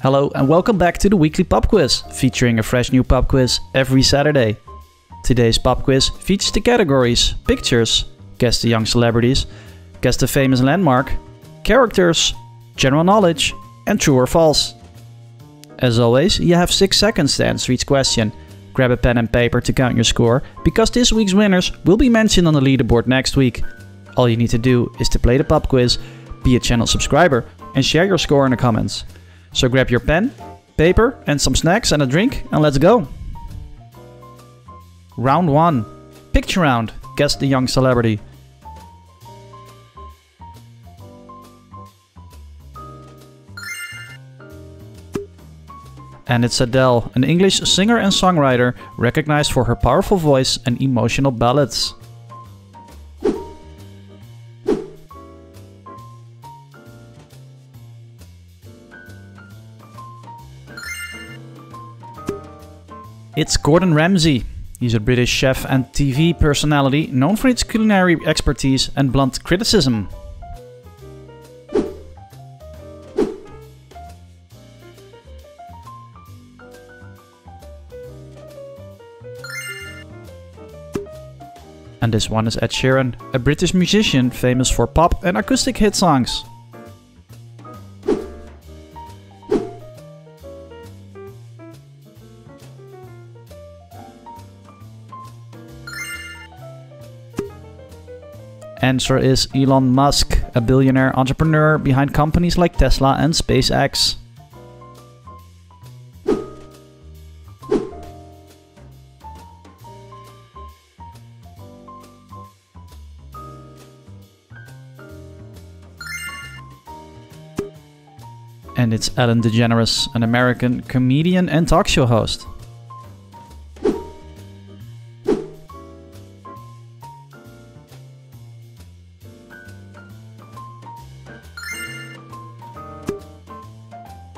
Hello and welcome back to the weekly pop quiz, featuring a fresh new pop quiz every Saturday. Today's pop quiz features the categories Pictures, Guess the Young Celebrities, Guess the Famous Landmark, Characters, General Knowledge, and True or False. As always, you have 6 seconds to answer each question. Grab a pen and paper to count your score, because this week's winners will be mentioned on the leaderboard next week. All you need to do is to play the pop quiz, be a channel subscriber, and share your score in the comments. So grab your pen, paper, and some snacks and a drink, and let's go! Round 1. Picture round. Guess the young celebrity. And it's Adele, an English singer and songwriter, recognized for her powerful voice and emotional ballads. It's Gordon Ramsay. He's a British chef and TV personality known for its culinary expertise and blunt criticism. And this one is Ed Sheeran, a British musician famous for pop and acoustic hit songs. Answer is Elon Musk, a billionaire entrepreneur behind companies like Tesla and SpaceX. And it's Ellen DeGeneres, an American comedian and talk show host.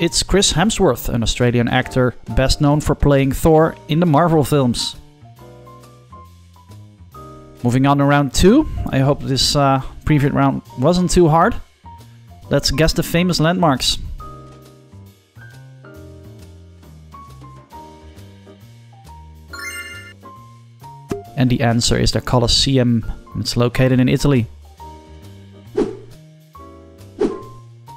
It's Chris Hemsworth, an Australian actor, best known for playing Thor in the Marvel films. Moving on to round 2. I hope this previous round wasn't too hard. Let's guess the famous landmarks. And the answer is the Colosseum. It's located in Italy.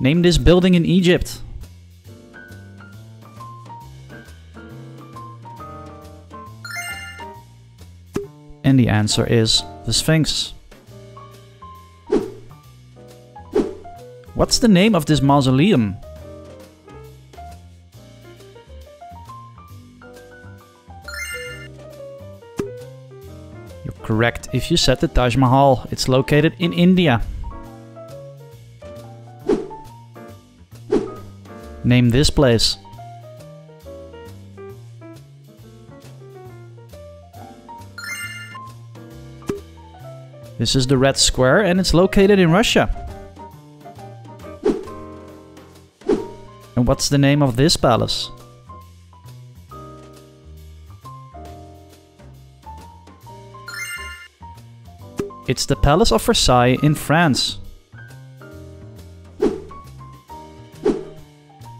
Name this building in Egypt. And the answer is the Sphinx. What's the name of this mausoleum? You're correct if you said the Taj Mahal. It's located in India. Name this place. This is the Red Square and it's located in Russia. And what's the name of this palace? It's the Palace of Versailles in France. And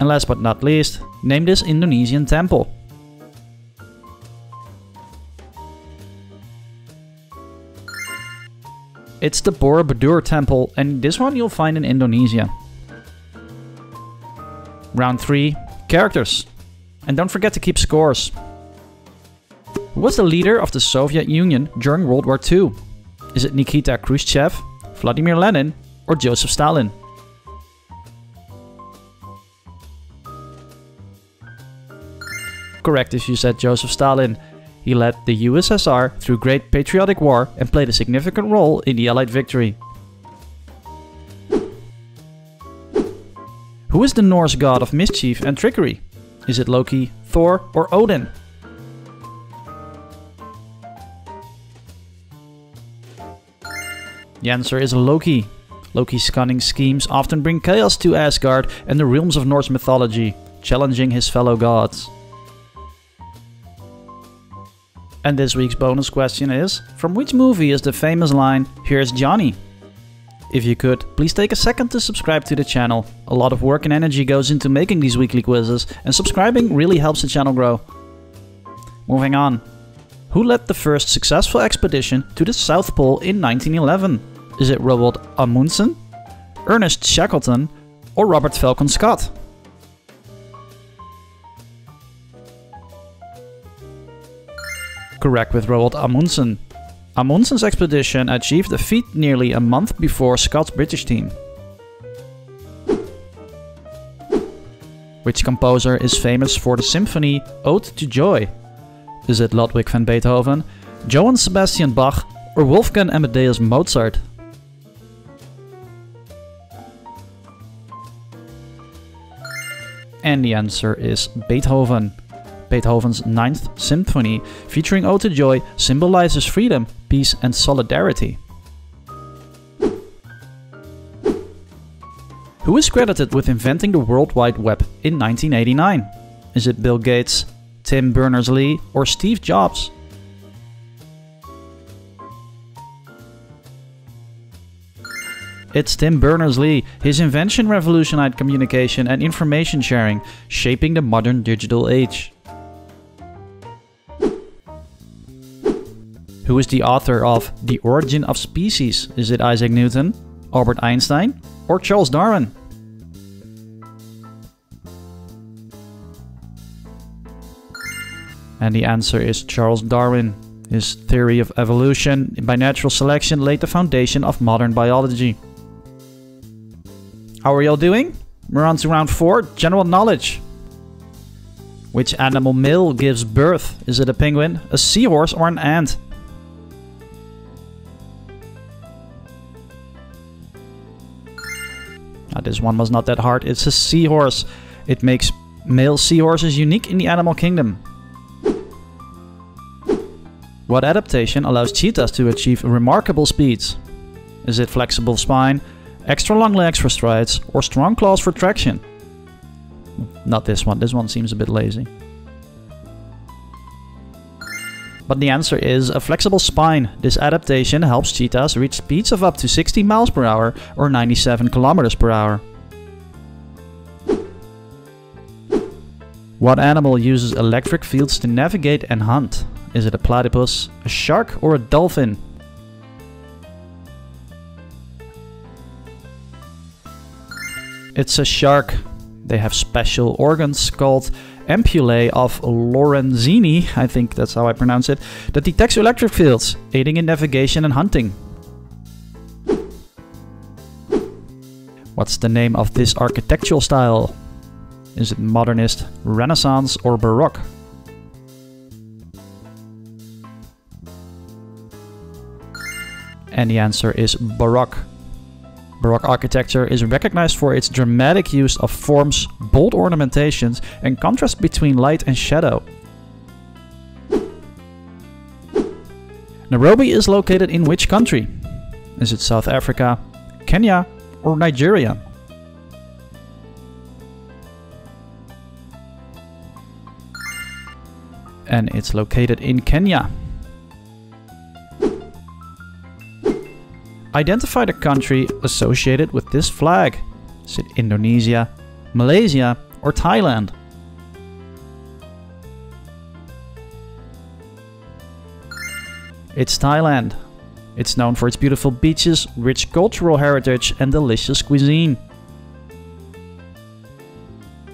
last but not least, name this Indonesian temple. It's the Borobudur temple, and this one you'll find in Indonesia. Round 3, characters. And don't forget to keep scores. Who was the leader of the Soviet Union during World War II? Is it Nikita Khrushchev, Vladimir Lenin, or Joseph Stalin? Correct if you said Joseph Stalin. He led the USSR through Great Patriotic War and played a significant role in the Allied victory. Who is the Norse god of mischief and trickery? Is it Loki, Thor, or Odin? The answer is Loki. Loki's cunning schemes often bring chaos to Asgard and the realms of Norse mythology, challenging his fellow gods. And this week's bonus question is, from which movie is the famous line, "Here's Johnny"? If you could, please take a second to subscribe to the channel. A lot of work and energy goes into making these weekly quizzes, and subscribing really helps the channel grow. Moving on. Who led the first successful expedition to the South Pole in 1911? Is it Roald Amundsen, Ernest Shackleton, or Robert Falcon Scott? Correct with Roald Amundsen. Amundsen's expedition achieved a feat nearly a month before Scott's British team. Which composer is famous for the symphony Ode to Joy? Is it Ludwig van Beethoven, Johann Sebastian Bach, or Wolfgang Amadeus Mozart? And the answer is Beethoven. Beethoven's Ninth Symphony, featuring Ode to Joy, symbolizes freedom, peace, and solidarity. Who is credited with inventing the World Wide Web in 1989? Is it Bill Gates, Tim Berners-Lee, or Steve Jobs? It's Tim Berners-Lee. His invention revolutionized communication and information sharing, shaping the modern digital age. Who is the author of The Origin of Species? Is it Isaac Newton, Albert Einstein, or Charles Darwin? And the answer is Charles Darwin. His theory of evolution by natural selection laid the foundation of modern biology. How are y'all doing? We're on to round 4, general knowledge. Which animal male gives birth? Is it a penguin, a seahorse, or an ant? Now, this one was not that hard. It's a seahorse. It makes male seahorses unique in the animal kingdom. What adaptation allows cheetahs to achieve remarkable speeds? Is it flexible spine, extra long legs for strides, or strong claws for traction? Not this one. This one seems a bit lazy. But the answer is a flexible spine. This adaptation helps cheetahs reach speeds of up to 60 miles per hour or 97 kilometers per hour. What animal uses electric fields to navigate and hunt? Is it a platypus, a shark, or a dolphin? It's a shark. They have special organs called ampullae of Lorenzini, I think that's how I pronounce it, that detects electric fields, aiding in navigation and hunting. What's the name of this architectural style? Is it modernist, Renaissance, or Baroque? And the answer is Baroque. Baroque architecture is recognized for its dramatic use of forms, bold ornamentations, and contrast between light and shadow. Nairobi is located in which country? Is it South Africa, Kenya, or Nigeria? And it's located in Kenya. Identify the country associated with this flag. Is it Indonesia, Malaysia, or Thailand? It's Thailand. It's known for its beautiful beaches, rich cultural heritage, and delicious cuisine.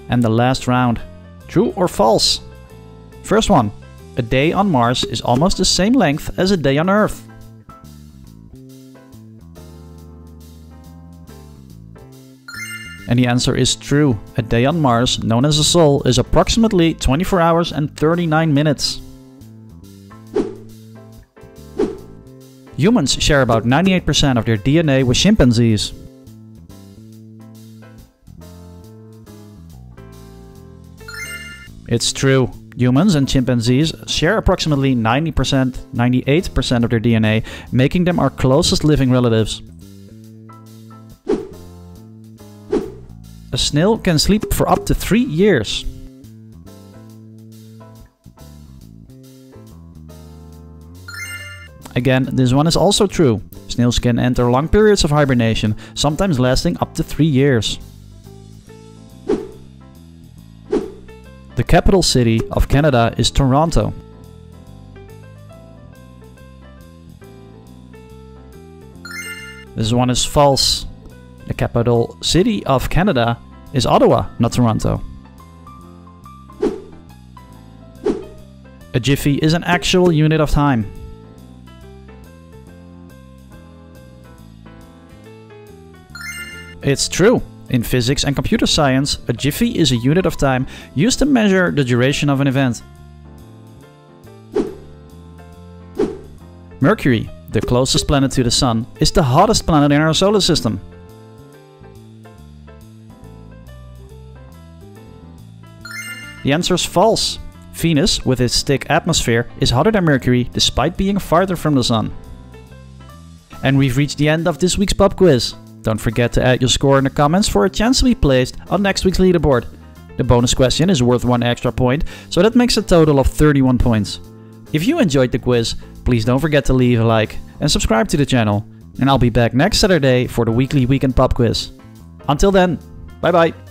And the last round. True or false? First one. A day on Mars is almost the same length as a day on Earth. And the answer is true. A day on Mars, known as a Sol, is approximately 24 hours and 39 minutes. Humans share about 98% of their DNA with chimpanzees. It's true. Humans and chimpanzees share approximately 98% of their DNA, making them our closest living relatives. A snail can sleep for up to 3 years. Again, this one is also true. snails can enter long periods of hibernation, sometimes lasting up to 3 years. The capital city of Canada is Toronto. This one is false. The capital city of Canada is Ottawa, not Toronto. A jiffy is an actual unit of time. It's true. In physics and computer science, a jiffy is a unit of time used to measure the duration of an event. Mercury, the closest planet to the Sun, is the hottest planet in our solar system. The answer is false. Venus, with its thick atmosphere, is hotter than Mercury despite being farther from the Sun. And we've reached the end of this week's pop quiz. Don't forget to add your score in the comments for a chance to be placed on next week's leaderboard. The bonus question is worth 1 extra point, so that makes a total of 31 points. If you enjoyed the quiz, please don't forget to leave a like and subscribe to the channel. And I'll be back next Saturday for the weekly weekend pop quiz. Until then, bye bye!